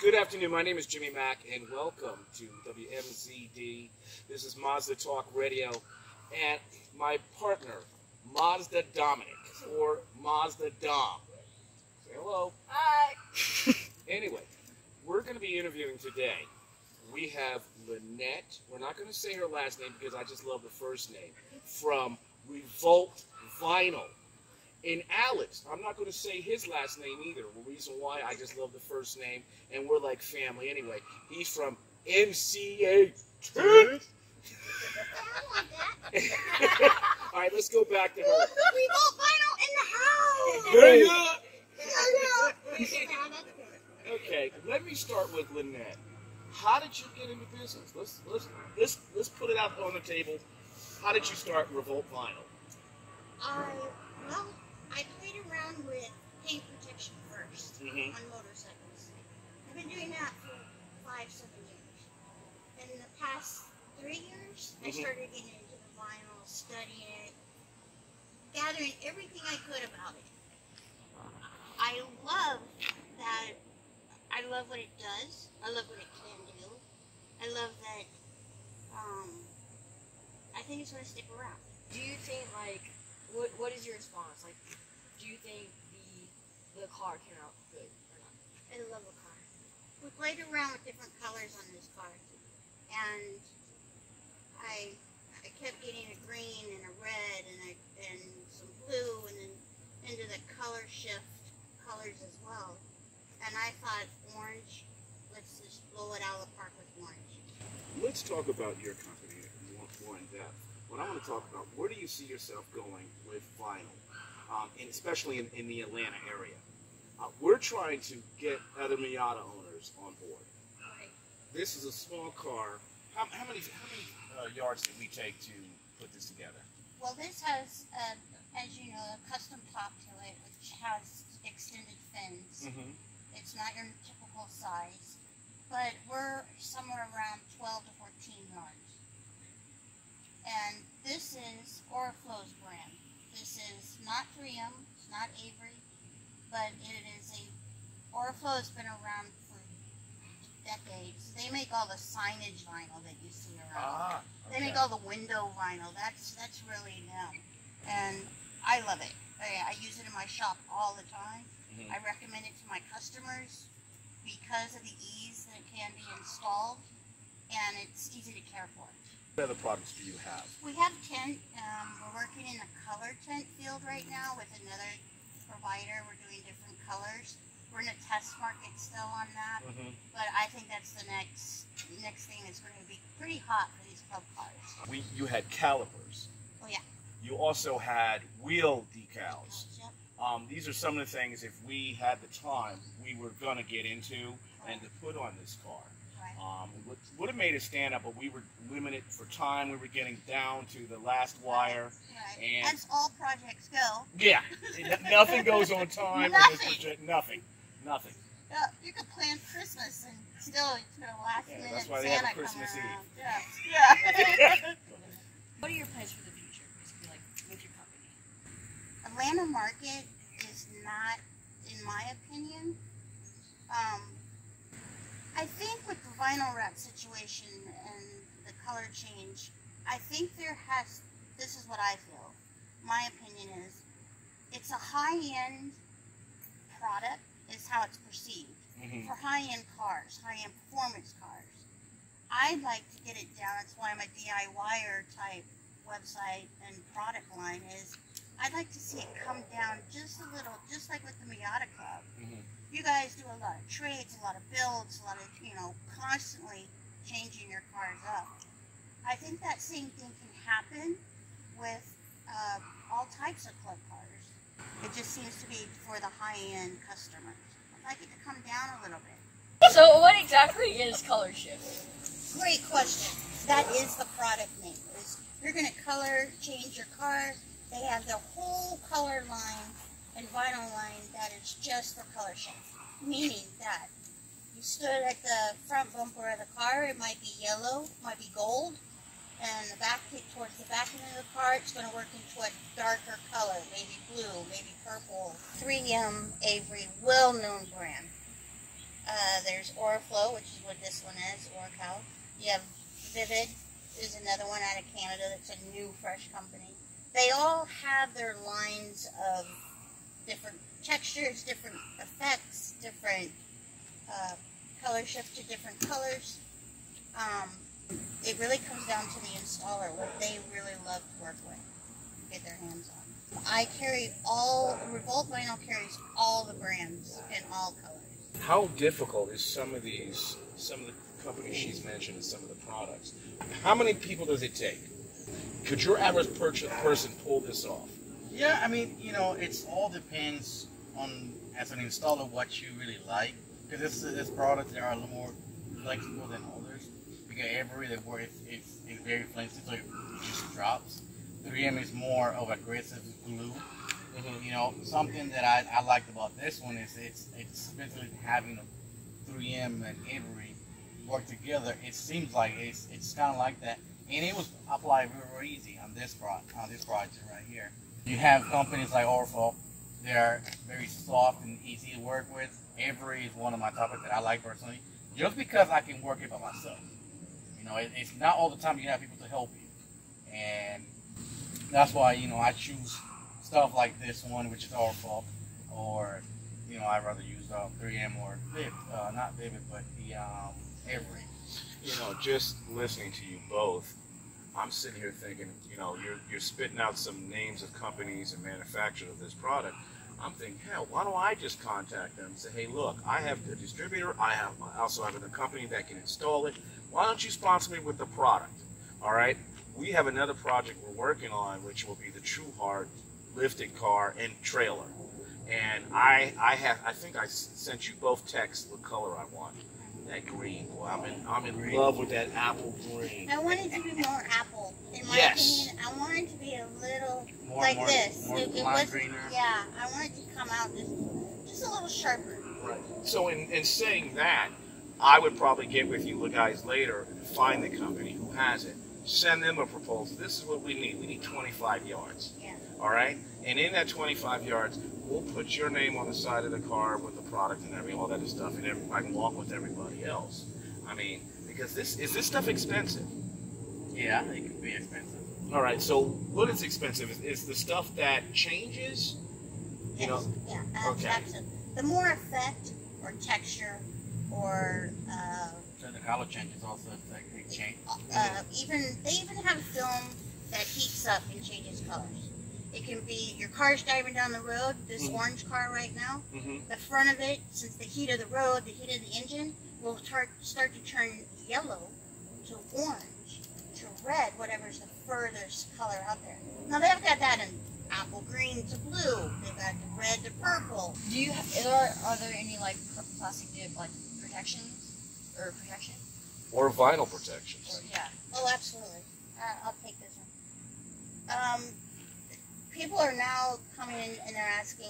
Good afternoon, my name is Jimmy Mack, and welcome to WMZD. This is MAZDA TALK Radio, and my partner, MAZDA Dominic, or MAZDA Dom. Say hello. Hi. Anyway, we're going to be interviewing today. We have Lynette, we're not going to say her last name because I just love the first name, from Revolt Vinyl. And Alex, I'm not going to say his last name either. The reason why, I just love the first name, and we're like family anyway. He's from NCA Tint. All right, let's go back to her. Revolt Vinyl in the house. Hey, Okay, let me start with Lynette. How did you get into business? Let's put it out on the table. How did you start Revolt Vinyl? Well, I played around with paint protection first on motorcycles. I've been doing that for 5, 7 years. And in the past 3 years, I started getting into the vinyl, studying it, gathering everything I could about it. I love that. I love what it does. I love what it can do. I love that. I think it's going to stick around. Do you think, like, what is your response? Like, do you think the car came out good or not? I love the car. We played around with different colors on this car, and I kept getting a green and a red and some blue, and then into the color shift colors as well. And I thought orange. Let's just blow it out of the park with orange. Let's talk about your company more in depth. What I want to talk about, where do you see yourself going with vinyl, and especially in the Atlanta area? We're trying to get other Miata owners on board. Right. This is a small car. How many yards did we take to put this together? Well, this has, as you know, a custom top to it, which has extended fins. It's not your typical size, but we're somewhere around 12 to 14 yards. And this is Orafal's brand. This is not 3M, it's not Avery, but it is a, Orafal has been around for decades. They make all the signage vinyl that you see around. They make all the window vinyl. That's really them. And I love it. I use it in my shop all the time. I recommend it to my customers because of the ease that it can be installed, and it's easy to care for. What other products do you have? We have tint. We're working in the color tint field right now with another provider. We're doing different colors. We're in a test market still on that, but I think that's the next thing that's going to be pretty hot for these club cars. You had calipers. Oh yeah. You also had wheel decals. Yep. These are some of the things, if we had the time, we were going to get into and to put on this car. Would have made it stand up, but we were limited for time. We were getting down to the last wire. And that's all projects go. Yeah. Nothing goes on time. Nothing. You could plan Christmas and still it's the last minute. That's why they have a Christmas Eve. Yeah. What are your plans for the future, basically, like with your company? Atlanta market is not, in my opinion, I think with the vinyl wrap situation and the color change, I think there has, this is what I feel, my opinion is, it's a high-end product is how it's perceived. For high-end cars, high-end performance cars. I'd like to get it down, that's why I'm a DIYer type website and product line is, I'd like to see it come down just a little, just like with the Miata Club. You guys do a lot of trades, a lot of builds, a lot of, you know, constantly changing your cars up. I think that same thing can happen with all types of club cars. It just seems to be for the high-end customers. I'd like it to come down a little bit. So what exactly is color shift? Great question. That is the product name. You're going to color change your car. They have the whole color line and vinyl line that is just for color shift, meaning that you stood at the front bumper of the car, it might be yellow, might be gold, and the back towards the back end of the car, it's going to work into a darker color, maybe blue, maybe purple. 3M Avery, well-known brand. There's Orafol, which is what this one is, Oracal. You have Vivid, is another one out of Canada that's a new, fresh company. They all have their lines of different textures, different effects, different color shift to different colors. It really comes down to the installer, what they really love to work with, get their hands on. I carry all, Revolt Vinyl carries all the brands in all colors. How difficult is some of the companies she's mentioned and some of the products? How many people does it take? Could your average person pull this off? Yeah, I mean, you know, it all depends on, as an installer, what you really like. Because this product, there are a little more flexible than others. Because Avery, it's very flexible, so it just drops. 3M is more of aggressive glue. Mm-hmm. You know, something that I liked about this one is it's especially having a 3M and Avery work together. It seems like it's kind of like that, and it was applied very easy on this project right here. You have companies like Orafol; they are very soft and easy to work with. Avery is one of my topics that I like personally, just because I can work it by myself. You know, it's not all the time you have people to help you, and that's why, you know, I choose stuff like this one, which is Orafol, or, you know, I'd rather use 3M or Vivid, not Vivid, but the Avery. You know, just listening to you both, I'm sitting here thinking, you know, you're spitting out some names of companies and manufacturers of this product. I'm thinking, hell, why don't I just contact them and say, hey, look, I have the distributor, I also have a company that can install it. Why don't you sponsor me with the product? All right, we have another project we're working on, which will be the True Heart lifted car and trailer, and I think I sent you both texts what color I want. That green, boy, I'm in love with that apple green. I wanted to be more apple. In my opinion, I wanted to be a little more, like this. More it was, greener. Yeah, I wanted to come out just a little sharper. Right. So in saying that, I would probably get with you guys later and find the company who has it. Send them a proposal. This is what we need. We need 25 yards. Yeah. All right? And in that 25 yards, we'll put your name on the side of the car with the product and everything, all that stuff, and I can walk with everybody else. I mean, because is this stuff expensive? Yeah, it can be expensive. All right, so what is expensive? Is the stuff that changes? You know? Yeah, okay. Absolutely. The more effect or texture or... so the color changes also affect change. They even have film that heats up and changes colors. It can be your car's driving down the road, this orange car right now, the front of it, since the heat of the road, the heat of the engine, will start to turn yellow to orange to red, whatever's the furthest color out there. Now they've got that in apple green to blue, they've got the red to purple. Do you have, are there any like plastic like protections or protection? Or vinyl protections. Or, yeah. Oh, absolutely. I'll take this one. People are now coming in and they're asking,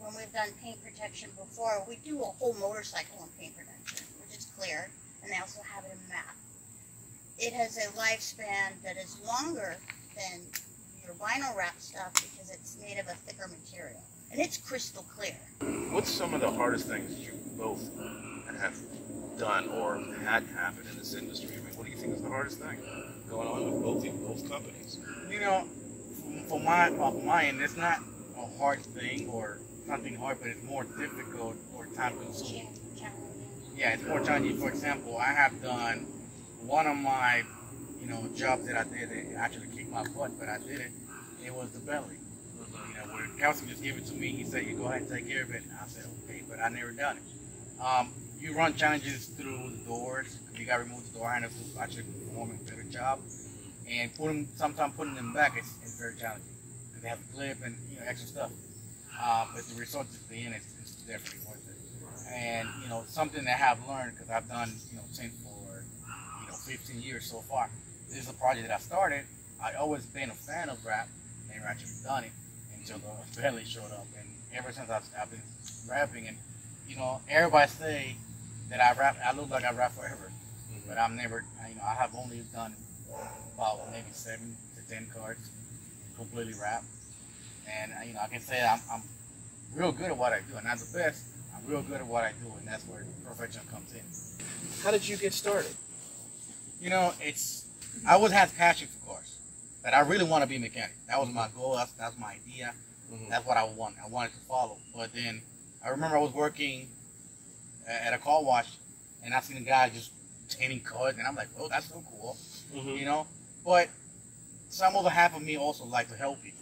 when we've done paint protection before, we do a whole motorcycle in paint protection, which is clear, and they also have it in matte. It has a lifespan that is longer than your vinyl wrap stuff because it's made of a thicker material, and it's crystal clear. What's some of the hardest things you both have done or had happen in this industry? I mean, what do you think is the hardest thing going on with both companies? You know, For my end, it's not a hard thing or something hard, but it's more difficult or time-consuming. Yeah, it's more challenging. For example, I have done one of my, you know, jobs that I did. It actually kicked my butt, but I did it. It was the belly. You know, where Kelsey just gave it to me. He said, "You go ahead and take care of it." And I said, "Okay," but I never done it. You run challenges through the doors. You got to remove the door handles to actually perform a better job. And sometimes putting them back is very challenging. Because they have a clip and, you know, extra stuff. But the result at the end is definitely worth it. And, you know, something that I have learned, because I've done, you know, Tint for, you know, 15 years so far. This is a project that I started. I've always been a fan of rap. Never actually done it until the belly showed up. And ever since I've been rapping, and, you know, everybody say that I look like I rap forever. But I've never, you know, I have only done about maybe 7 to 10 cards, completely wrapped. And, you know, I can say I'm real good at what I do. I'm not the best, I'm real good at what I do, and that's where perfection comes in. How did you get started? You know, I always had passion for cars. That I really want to be a mechanic. That was my goal. That's my idea. That's what I want. I wanted to follow. But then I remember I was working at a car wash, and I seen a guy just painting cars, and I'm like, oh, that's so cool, you know. But some other half of me also like to help people.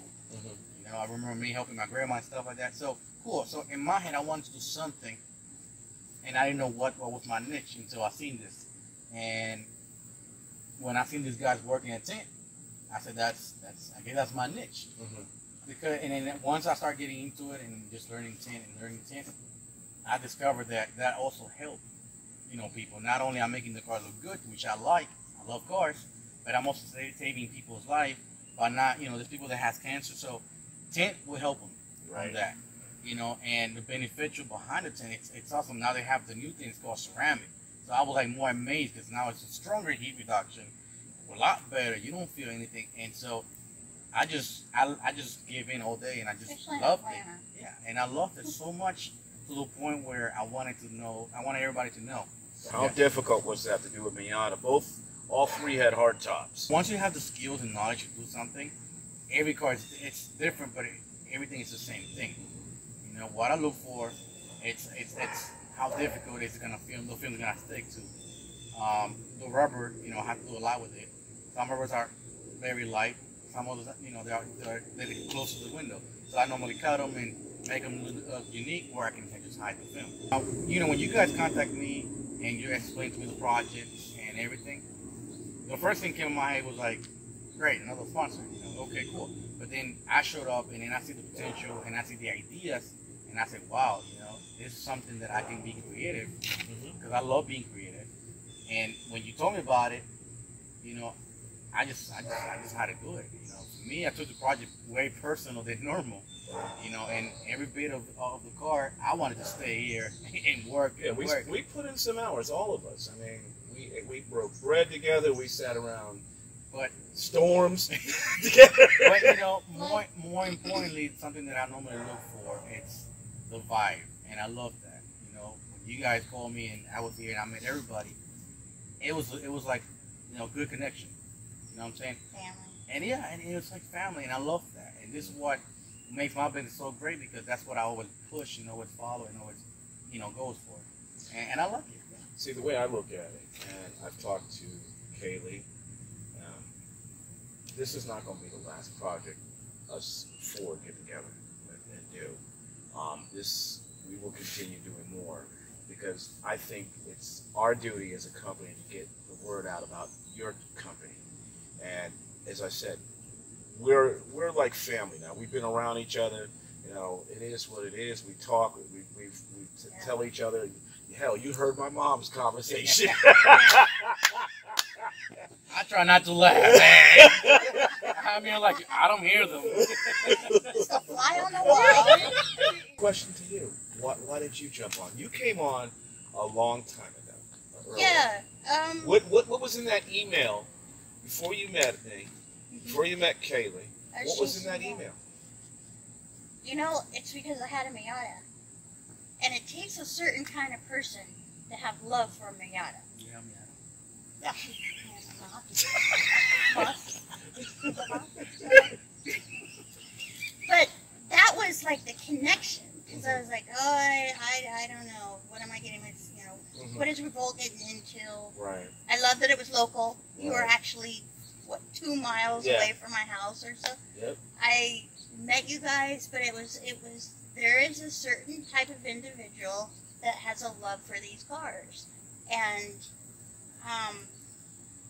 You know, I remember me helping my grandma and stuff like that. So cool. So in my head, I wanted to do something, and I didn't know what was my niche until I seen this. And when I seen these guys working at Tint, I said, I guess that's my niche. Because, and then once I started getting into it and just learning Tint and learning Tint, I discovered that that also helped, you know, people. Not only I'm making the car look good, which I like, I love cars, but I'm also saving people's life by not, you know, there's people that has cancer, so Tint will help them on that, you know. And the beneficial behind the Tint, it's awesome. Now they have the new things called ceramic, so I was like more amazed because now it's a stronger heat reduction, a lot better. You don't feel anything, and so. I just gave in all day, and I just loved it. Yeah, and I loved it so much to the point where I wanted everybody to know. How difficult was that to do with Miata? All three had hard tops. Once you have the skills and knowledge to do something, every car it's different, but everything is the same thing. You know what I look for? It's how difficult it's gonna feel. The film's gonna stick to. The rubber, you know, I have to do a lot with it. Some rubbers are very light. Some others, you know, they're close to the window. So I normally cut them and make them unique, or I can just hide the film. Now, you know, when you guys contact me and you explain to me the project and everything, the first thing came in my head was like, great, another sponsor. You know, okay, cool. But then I showed up, and then I see the potential, and I see the ideas, and I said, wow, you know, this is something that I can be creative, because I love being creative. And when you told me about it, you know, I just had to do it, you know. For me, I took the project way personal than normal, you know. And every bit of the car, I wanted to stay here and work. Yeah, we put in some hours, all of us. I mean, we broke bread together. We sat around, but storms together. But you know, more importantly, something that I normally look for, it's the vibe, and I love that. You know, when you guys called me and I was here and I met everybody, it was like, you know, good connection. You know what I'm saying? Family. And yeah, and it was like family, and I love that. And this is what makes my business so great, because that's what I always push and always follow and always, you know, goes for it. And I love it. Yeah. See, the way I look at it, and I've talked to Kaylee, this is not going to be the last project us four get together and do. We will continue doing more, because I think it's our duty as a company to get the word out about your company. And as I said, we're like family now. We've been around each other. You know, it is what it is. We talk. We tell each other. Hell, you heard my mom's conversation. I try not to laugh, man. I mean, like, I don't hear them. It's a fly on the wall. Question to you: Why did you jump on? You came on a long time ago. Earlier. Yeah. What was in that email? Before you met me, before you met Kaylee, what was in that email? You know, it's because I had a Miata. And it takes a certain kind of person to have love for a Miata. Yeah, Miata. But that was like the connection. Because I was like, oh, I don't know. What am I getting with, you know, what is Revolt getting into? Right. I love that it was local. You were actually, what, 2 miles away from my house or so. Yep. I met you guys, but it was there is a certain type of individual that has a love for these cars. And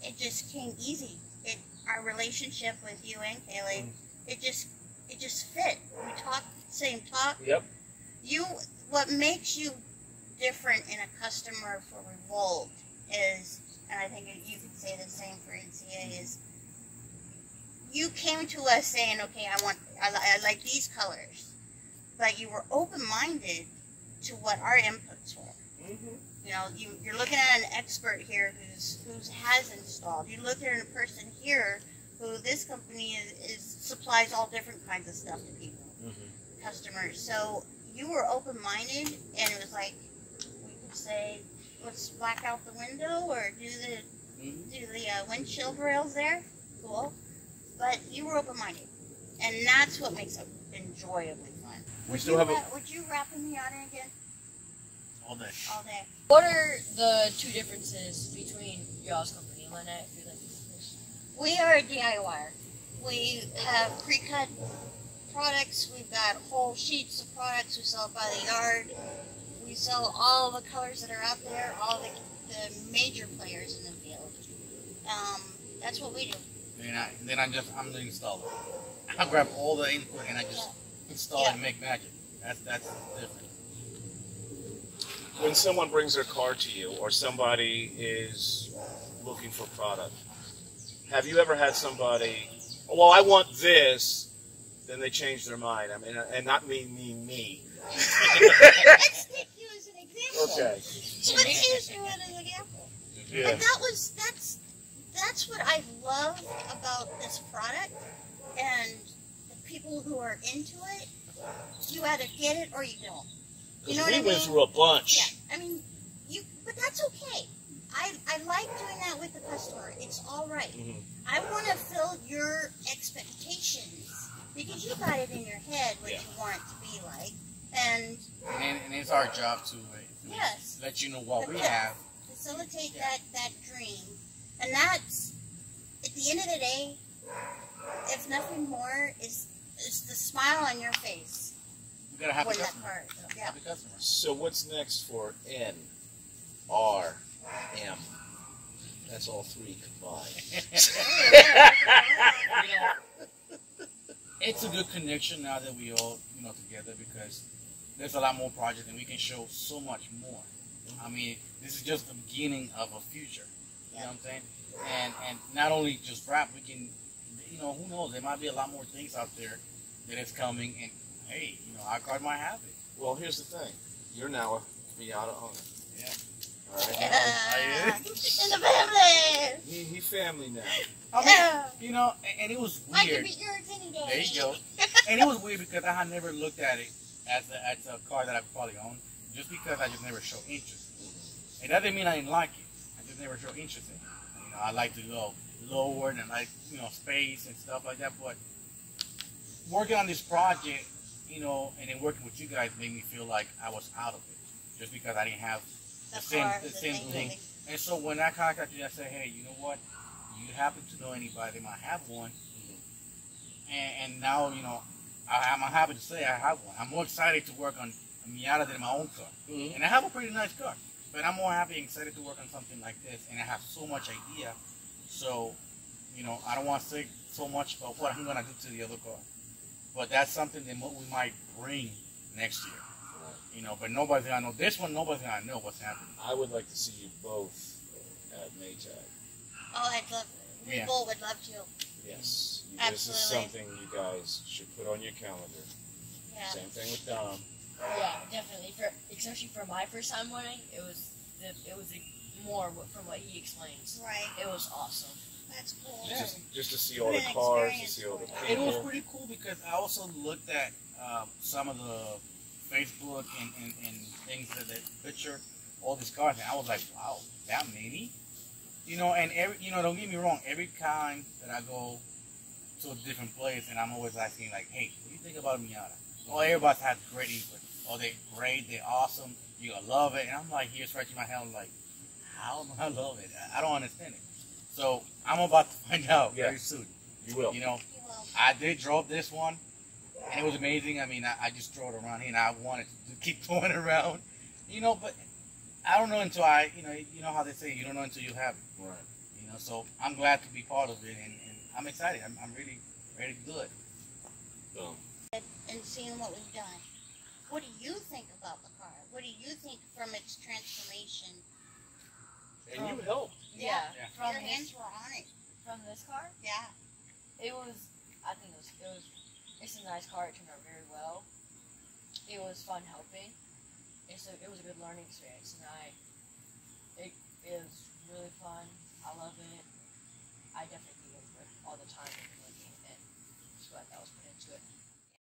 it just came easy. Our relationship with you and Kaylee, it just fit. We talked the same talk. Yep. What makes you different in a customer for Revolt is, and I think you could say the same for NCA, is you came to us saying, okay, I like these colors, but you were open-minded to what our inputs were. You know, you're looking at an expert here who has installed. You look at a person here who this company supplies all different kinds of stuff to people, customers. So you were open-minded, and it was like, we could say, let's black out the window or do the windshield rails there. Cool. But you were open-minded, and that's what makes it enjoyably fun. Would you wrap a Miata again? All day. All day. What are the two differences between y'all's company and Lynette? We are a DIYer. We have pre-cut products. We've got whole sheets of products. We sell by the yard. We sell all the colors that are out there, all the major players in the field. That's what we do. I'm the installer. I grab all the input and I just install and make magic. That's the difference. When someone brings their car to you, or somebody is looking for product, have you ever had somebody, well, I want this, then they change their mind? I mean, and not me. Let's take you as an example. Okay. Let's use you as an example. Yeah. And that's what I love about this product and the people who are into it. You either get it or you don't. You know what I mean? We went through a bunch. Yeah. I mean, but that's okay. I like doing that with the customer. It's all right. Mm-hmm. I want to fill your expectations because you got it in your head what you want it to be like, and it's our job to let you know what we have, facilitate that dream, and that's at the end of the day, if nothing more, is the smile on your face. You gotta have a customer. Happy customer. So what's next for N, R? M. That's all three combined. It's a good connection now that we all, together, because there's a lot more projects and we can show so much more. I mean, this is just the beginning of a future. You know what I'm saying? And not only just rap, we can, who knows? There might be a lot more things out there that is coming, and hey, our card might have it. Well, here's the thing. You're now a Miata owner. Yeah. Right. Yeah. In the family. He family now. I mean, and it was weird. I could be yours any day. There you go. And it was weird because I had never looked at it as a car that I probably owned, just because I just never showed interest. And that didn't mean I didn't like it. I just never showed interest in it. I like to go lower and I like space and stuff like that. But working on this project, and then working with you guys made me feel like I was out of it, just because I didn't have the same thing. And so when I contacted you, I said, hey, you know what? You happen to know anybody that might have one. Mm-hmm. And now, I'm happy to say I have one. I'm more excited to work on a Miata than my own car. Mm-hmm. And I have a pretty nice car. But I'm more happy and excited to work on something like this. And I have so much idea. So, I don't want to say so much about what I'm going to do to the other car. But that's something that we might bring next year. But nobody's gonna know this one. Nobody's gonna know what's happening. I would like to see you both at MATG. Oh, I'd love. We both would love to. Yes, absolutely. This is something you guys should put on your calendar. Yeah. Same thing with Dom. Yeah, definitely. Especially for my first time wearing, it was more from what he explains. Right. It was awesome. That's cool. Just to see all the cars, to see all the people. It was pretty cool because I also looked at some of the Facebook and things that picture all these cars, and I was like, wow, that many? And don't get me wrong, every time that I go to a different place, and I'm always asking, like, hey, what do you think about Miata? Oh, everybody has great input. Oh, they're great, they're awesome, you're gonna love it. And I'm like, here scratching my head, I'm like, how do I love it? I don't understand it. So I'm about to find out very soon. You will. I did drop this one. And it was amazing. I mean, I just drove it around here, and I wanted to keep going around, But I don't know until you know how they say, you don't know until you have it, right? So I'm glad to be part of it, and I'm excited. I'm really ready to do it. Boom. And seeing what we've done. What do you think about the car? What do you think from its transformation? And you helped. Yeah. Your hands were on it. From this car? Yeah. It was. I think it was. It's a nice car. It turned out very well. It was fun helping. It was a good learning experience, and it was really fun. I love it. I definitely do it all the time and that was put into it.